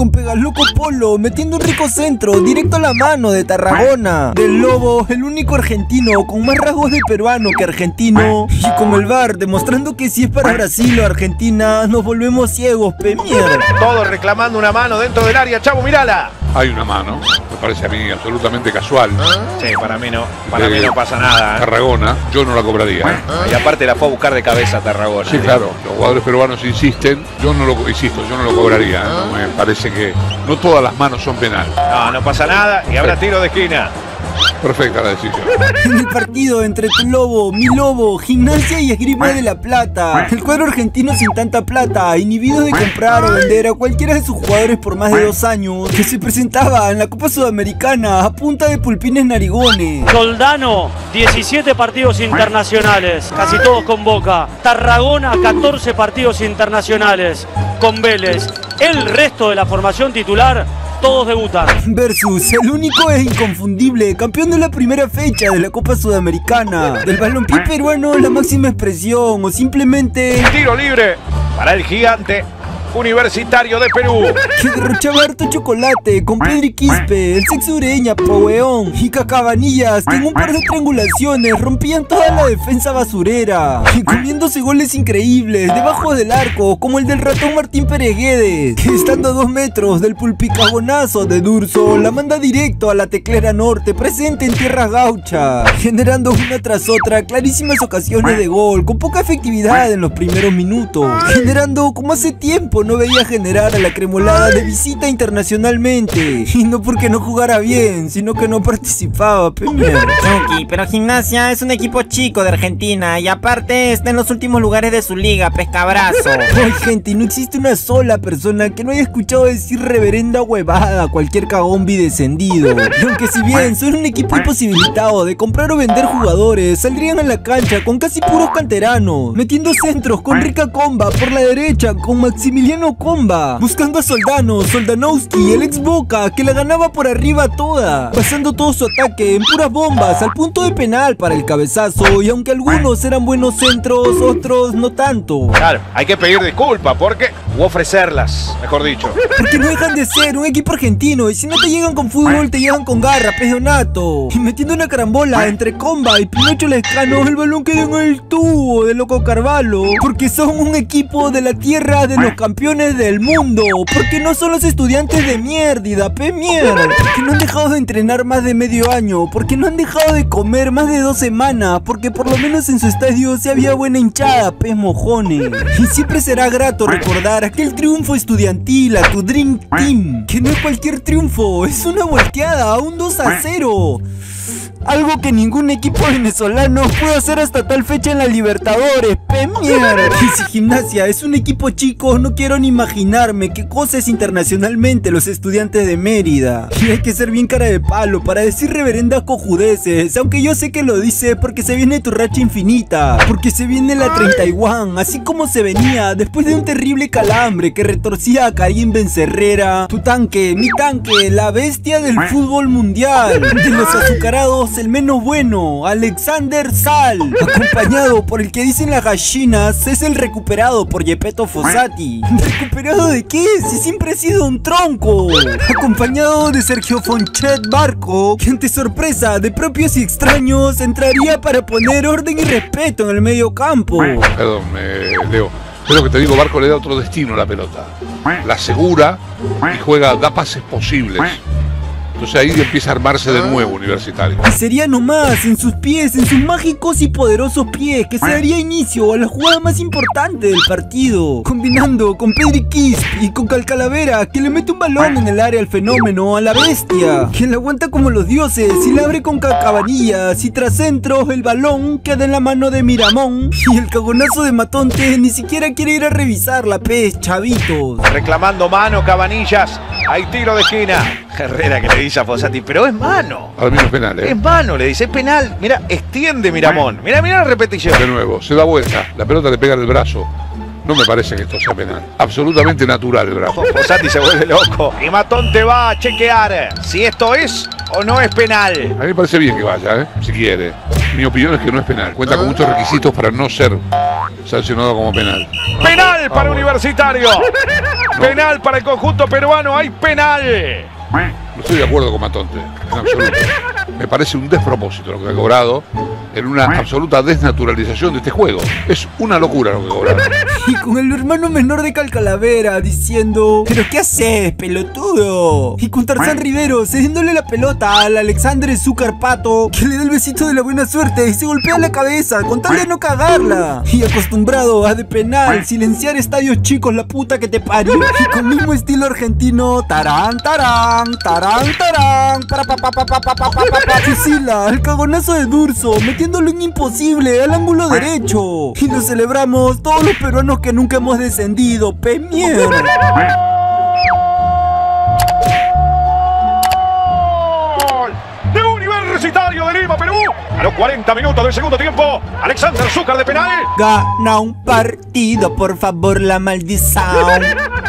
con Pegaloco Polo, metiendo un rico centro directo a la mano de Tarragona Del Lobo, el único argentino con más rasgos de peruano que argentino. Y con el VAR demostrando que si es para Brasil o Argentina nos volvemos ciegos, pe mierda. Todos reclamando una mano dentro del área, Chavo, mírala. Hay una mano, me parece a mí absolutamente casual. Sí, para mí no pasa nada. Tarragona, yo no la cobraría. Y aparte la fue a buscar de cabeza Tarragona. Sí, claro, los jugadores peruanos insisten, yo no lo cobraría. No, me parece que no todas las manos son penales. No, no pasa nada y habrá tiro de esquina. Perfecta la decisión. En el partido entre tu lobo, mi lobo, Gimnasia y Esgrima de La Plata, el cuadro argentino sin tanta plata, inhibido de comprar o vender a cualquiera de sus jugadores por más de 2 años, que se presentaba en la Copa Sudamericana a punta de pulpines narigones. Soldano, 17 partidos internacionales, casi todos con Boca. Tarragona, 14 partidos internacionales con Vélez. El resto de la formación titular, todos debutan. Versus el único e inconfundible campeón de la primera fecha de la Copa Sudamericana, del balompié peruano, la máxima expresión o simplemente tiro libre para el gigante Universitario de Perú, que derrochaba harto chocolate con Pedri Quispe, el sexo ureña, Paueón y Cacabanillas, que en un par de triangulaciones rompían toda la defensa basurera, y comiéndose goles increíbles debajo del arco, como el del ratón Martín Pereguedes, que estando a 2 metros del pulpicagonazo de Durso, la manda directo a la teclera norte presente en tierra gaucha, generando una tras otra clarísimas ocasiones de gol, con poca efectividad en los primeros minutos, generando como hace tiempo no veía generar a la cremolada de visita internacionalmente. Y no porque no jugara bien, sino que no participaba, primero. Chucky, pero Gimnasia es un equipo chico de Argentina y aparte está en los últimos lugares de su liga, pescabrazo. Ay, gente, no existe una sola persona que no haya escuchado decir reverenda huevada cualquier cagón bidescendido. Y aunque si bien son un equipo imposibilitado de comprar o vender jugadores, saldrían a la cancha con casi puros canteranos, metiendo centros con rica comba por la derecha con Maximiliano comba, buscando a Soldano, Soldanowski, el ex Boca, que la ganaba por arriba toda, pasando todo su ataque en puras bombas al punto de penal para el cabezazo. Y aunque algunos eran buenos centros, otros no tanto. Claro, hay que pedir disculpas porque, o ofrecerlas, mejor dicho, porque no dejan de ser un equipo argentino, y si no te llegan con fútbol, te llegan con garra, pejonato. Y metiendo una carambola entre comba y Pinocho Lescano, el balón quedó en el tubo de loco Carvalho, porque son un equipo de la tierra de los campeones del mundo, porque no son los estudiantes de mierda, pe mierda, porque no han dejado de entrenar más de medio año, porque no han dejado de comer más de 2 semanas, porque por lo menos en su estadio se había buena hinchada, pe mojones. Y siempre será grato recordar aquel triunfo estudiantil a tu Dream Team, que no es cualquier triunfo, es una volteada, un 2-0. Algo que ningún equipo venezolano pudo hacer hasta tal fecha en la Libertadores, pe mierda. Y si Gimnasia es un equipo chico, no quiero ni imaginarme qué cosa es internacionalmente los Estudiantes de Mérida. Y hay que ser bien cara de palo para decir reverendas cojudeces, aunque yo sé que lo dice porque se viene tu racha infinita, porque se viene la 31, así como se venía después de un terrible calambre que retorcía a Karim Bencerrera, tu tanque, mi tanque, la bestia del fútbol mundial, de los azucarados, el menos bueno, Alexander Sal, acompañado por el que dicen las gallinas es el recuperado por Jepeto Fossati. ¿Recuperado de qué? Si siempre ha sido un tronco. Acompañado de Sergio Fonchi Barco, que ante sorpresa de propios y extraños entraría para poner orden y respeto en el medio campo. Perdón, Leo, es lo que te digo, Barco le da otro destino a la pelota, la asegura y juega, da pases posibles. Entonces ahí empieza a armarse de nuevo Universitario. Y sería nomás en sus pies, en sus mágicos y poderosos pies, que se daría inicio a la jugada más importante del partido, combinando con Pedri Quispe y con Calcalavera, que le mete un balón en el área al fenómeno, a la bestia, que la aguanta como los dioses y la abre con Cacabanillas, y tras centros el balón queda en la mano de Miramón, y el cagonazo de Matonte ni siquiera quiere ir a revisar la pez, chavitos. Reclamando mano, Cabanillas, hay tiro de esquina. Herrera que le dice a Fossati, pero es mano. Para mí no es penal, ¿eh? Es mano, le dice, es penal. Mira, extiende Miramón. Mira la repetición. De nuevo, se da vuelta, la pelota le pega en el brazo. No me parece que esto sea penal. Absolutamente natural el brazo. Fossati se vuelve loco. Y Matonte va a chequear si esto es o no es penal. A mí me parece bien que vaya, ¿eh? Si quiere. Mi opinión es que no es penal. Cuenta con muchos requisitos para no ser sancionado como penal. Penal para Universitario. Penal para el conjunto peruano. Hay penal. No estoy de acuerdo con Matonte, en absoluto. Me parece un despropósito lo que ha cobrado, en una absoluta desnaturalización de este juego. Es una locura lo que ha cobrado. Y con el hermano menor de Calcalavera diciendo: ¿pero qué haces, pelotudo? Y con Tarzán Rivero cediéndole la pelota al Alexander Zúcar Pato, que le da el besito de la buena suerte y se golpea la cabeza con tal de no cagarla. Y acostumbrado a de penal silenciar estadios chicos, la puta que te parió. Y con mismo estilo argentino: tarán, tarán, tarán, tarán, para pa. Fusila al cagonazo de Durso, metiéndole un imposible al ángulo derecho. Y lo celebramos todos los peruanos que nunca hemos descendido. ¡Pe mierda! Universitario de Lima, Perú. A los 40 minutos del segundo tiempo, Alexander Zúcar de penal. Gana un partido, por favor, la maldición.